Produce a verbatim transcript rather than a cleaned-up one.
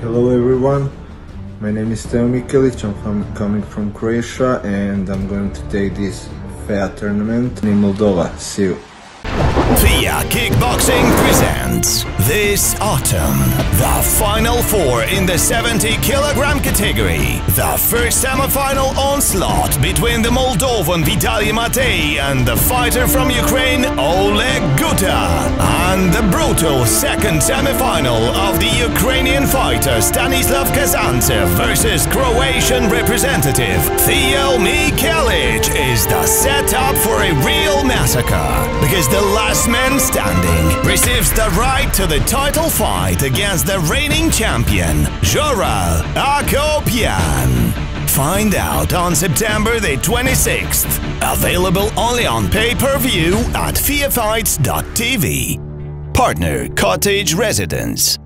Hello everyone, my name is Teo Mikelic, I'm from, coming from Croatia and I'm going to take this F E A tournament in Moldova. See you. F E A Kickboxing presents this autumn the Final Four in the seventy kilogram category. The first semifinal onslaught between the Moldovan Vitaly Matei and the fighter from Ukraine Oleg Guta, and the brutal second semifinal of the Ukrainian fighter Stanislav Kazantsev versus Croatian representative Teo Mikelic is the setup for a real massacre, because the last man standing receives the right to the title fight against the reigning champion, Zoral Akopian. Find out on September the twenty-sixth. Available only on pay-per-view at feafights dot t v. Partner Cottage Residence.